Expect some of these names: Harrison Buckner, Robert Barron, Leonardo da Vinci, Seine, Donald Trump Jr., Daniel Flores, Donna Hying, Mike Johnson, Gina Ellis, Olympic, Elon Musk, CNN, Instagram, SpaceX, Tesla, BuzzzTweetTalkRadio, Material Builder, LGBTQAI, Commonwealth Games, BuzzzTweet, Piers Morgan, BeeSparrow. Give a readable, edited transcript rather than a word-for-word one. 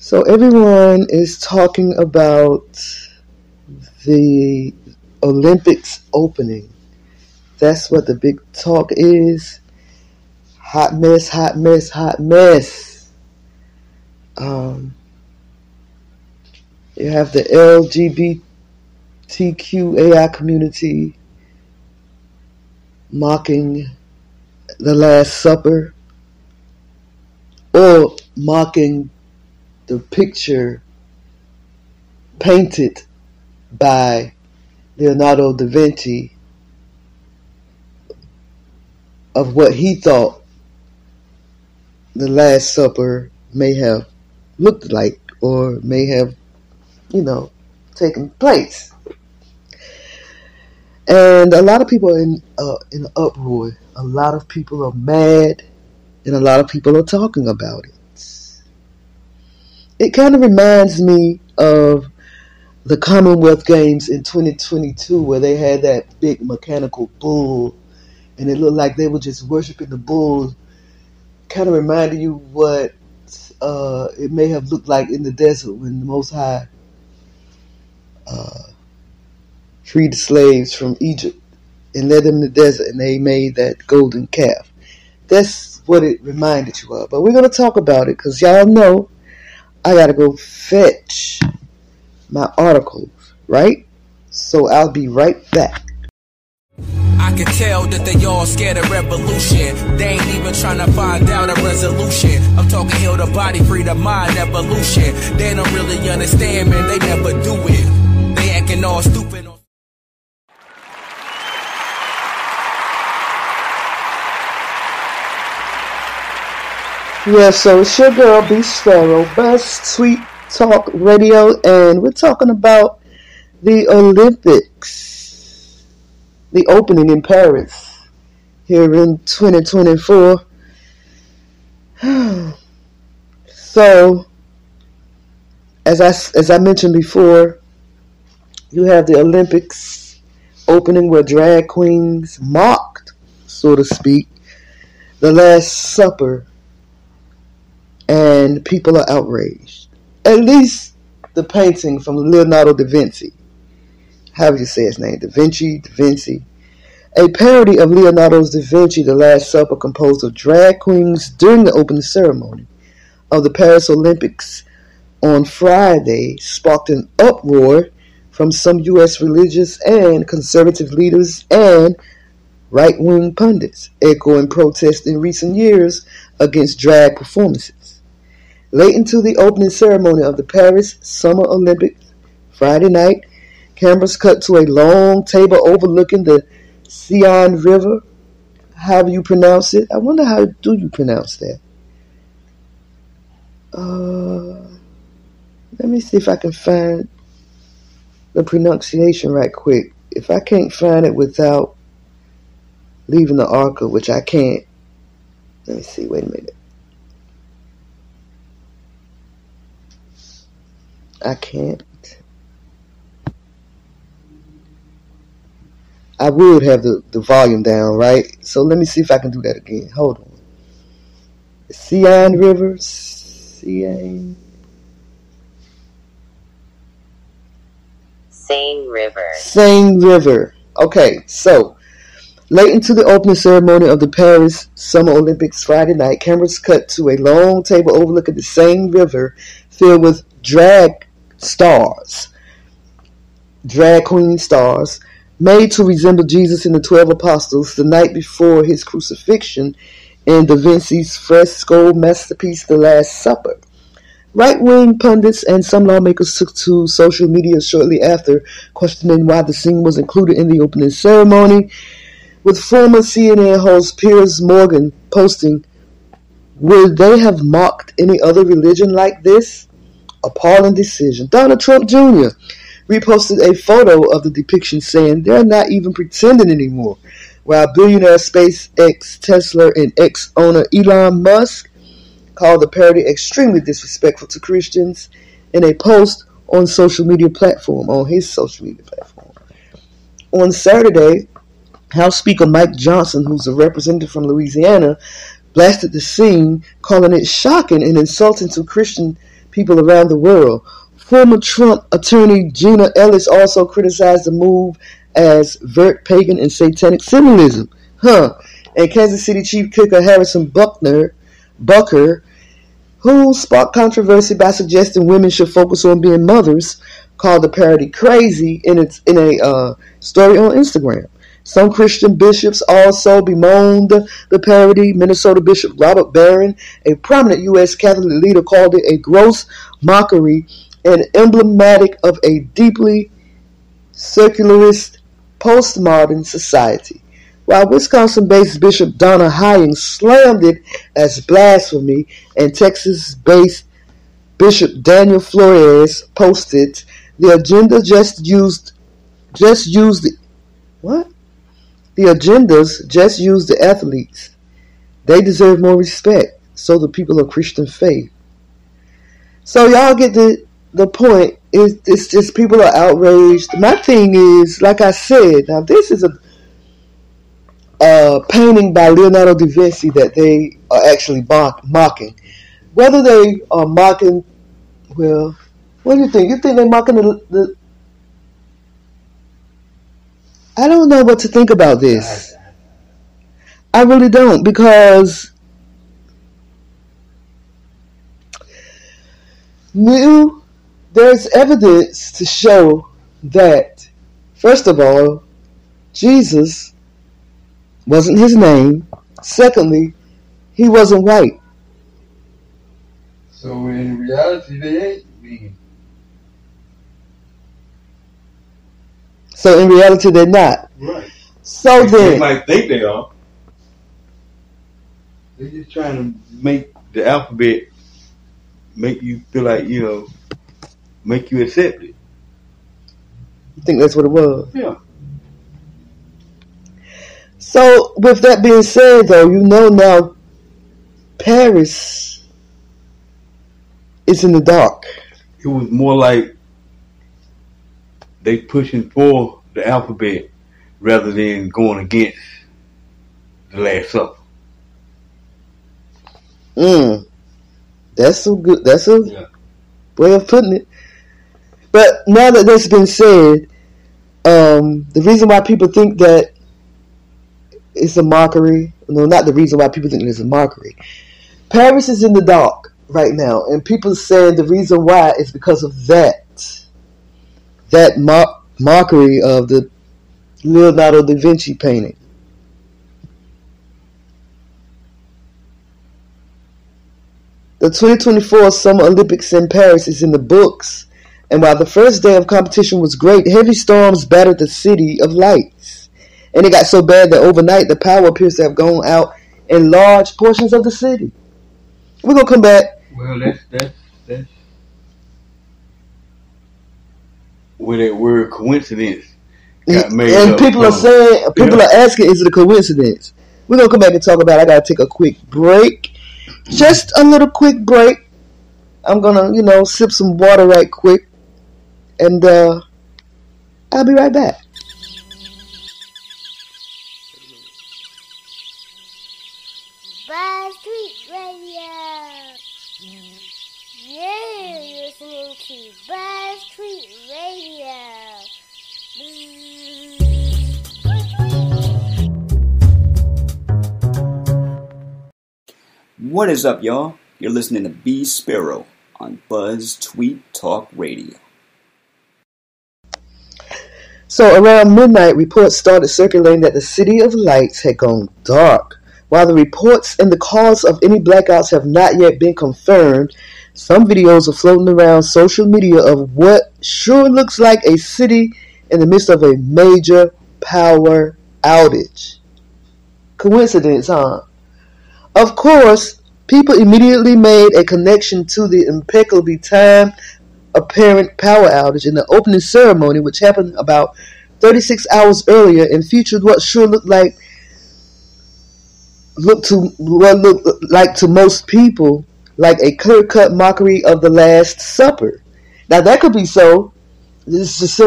So everyone is talking about the Olympics opening. That's what the big talk is. Hot mess, hot mess, hot mess. You have the LGBTQAI community mocking the Last Supper, or mocking the picture painted by Leonardo da Vinci of what he thought the Last Supper may have looked like, or may have, you know, taken place. And a lot of people are in uproar. A lot of people are mad, and a lot of people are talking about it. It kind of reminds me of the Commonwealth Games in 2022, where they had that big mechanical bull, and it looked like they were just worshiping the bull. Kind of reminded you what it may have looked like in the desert when the Most High freed the slaves from Egypt and led them in the desert, and they made that golden calf. That's what it reminded you of. But we're going to talk about it, because y'all know I gotta go fetch my articles, right? So I'll be right back. I can tell that they all scared of revolution. They ain't even trying to find out a resolution. I'm talking heal the body, free the mind, evolution. They don't really understand, man, they never do it. They acting all stupid. Yeah, so it's your girl, BeeSparrow, Best Sweet Talk Radio, and we're talking about the Olympics, the opening in Paris here in 2024. So, as I mentioned before, you have the Olympics opening where drag queens mocked, so to speak, the Last Supper. And people are outraged. At least the painting from Leonardo da Vinci. How do you say his name? Da Vinci. A parody of Leonardo's Da Vinci, The Last Supper, composed of drag queens during the opening ceremony of the Paris Olympics on Friday, sparked an uproar from some U.S. religious and conservative leaders and right-wing pundits, echoing protests in recent years against drag performances. Late into the opening ceremony of the Paris Summer Olympics Friday night, cameras cut to a long table overlooking the Seine River. How do you pronounce it? I wonder how do you pronounce that? Let me see if I can find the pronunciation right quick. If I can't find it without leaving the archive, which I can't. Let me see. Wait a minute. I can't. I would have the volume down, right? So let me see if I can do that again. Hold on. Seine River. Seine. Seine River. Okay, so late into the opening ceremony of the Paris Summer Olympics Friday night, cameras cut to a long table overlooking the Seine River filled with drag queen stars, made to resemble Jesus and the 12 apostles the night before his crucifixion in Da Vinci's fresco masterpiece, The Last Supper. Right-wing pundits and some lawmakers took to social media shortly after, questioning why the scene was included in the opening ceremony, with former CNN host Piers Morgan posting, "Would they have mocked any other religion like this? Appalling decision." Donald Trump Jr. reposted a photo of the depiction, saying, "They're not even pretending anymore." While billionaire SpaceX, Tesla, and ex-owner Elon Musk called the parody extremely disrespectful to Christians in a post on his social media platform. On Saturday, House Speaker Mike Johnson, who's a representative from Louisiana, blasted the scene, calling it shocking and insulting to Christian people around the world. Former Trump attorney Gina Ellis also criticized the move as vert pagan and satanic symbolism. And Kansas City Chief kicker Harrison Buckner, who sparked controversy by suggesting women should focus on being mothers, called the parody crazy in a story on Instagram. Some Christian bishops also bemoaned the parody. Minnesota Bishop Robert Barron, a prominent U.S. Catholic leader, called it a gross mockery and emblematic of a deeply secularist postmodern society, while Wisconsin-based Bishop Donna Hying slammed it as blasphemy, and Texas-based Bishop Daniel Flores posted, "The agenda just used the athletes. They deserve more respect. So the people of Christian faith." So y'all get the point. It's just people are outraged. My thing is, like I said, now this is a painting by Leonardo da Vinci that they are actually mocking. Whether they are mocking, well, what do you think? You think they're mocking the I don't know what to think about this. I really don't, because there's evidence to show that, first of all, Jesus wasn't his name. Secondly, he wasn't white. So in reality, they ain't being. So in reality, they're not. Right. So then, they like think they are. They're just trying to make the alphabet make you feel like, you know, make you accepted. You think that's what it was? Yeah. So with that being said, though, you know now, Paris is in the dark. It was more like they pushing for the alphabet rather than going against the Last Supper. That's so good. That's a way of putting it. But now that that's been said, the reason why people think that it's a mockery. No, not the reason why people think it's a mockery. Paris is in the dark right now, and people saying the reason why is because of that mockery of the Leonardo da Vinci painting. The 2024 Summer Olympics in Paris is in the books, and while the first day of competition was great, heavy storms battered the City of Lights, and it got so bad that overnight the power appears to have gone out in large portions of the city. We're going to come back. Well, that's where that word coincidence got made and up. And people are saying, people are asking, is it a coincidence? We're going to come back and talk about it. I got to take a quick break. Just a little quick break. I'm going to, sip some water right quick. And I'll be right back. Buzz Tweet Radio. Yeah, you're listening to Buzz Tweet Radio. What is up, y'all? You're listening to BeeSparrow on Buzz Tweet Talk Radio. So around midnight, reports started circulating that the City of Lights had gone dark. While the reports and the cause of any blackouts have not yet been confirmed, some videos are floating around social media of what sure looks like a city in the midst of a major power outage. Coincidence, huh? Of course, people immediately made a connection to the impeccably timed apparent power outage in the opening ceremony, which happened about 36 hours earlier and featured what sure looked like to most people like a clear-cut mockery of the Last Supper. Now that could be so. This is just simple.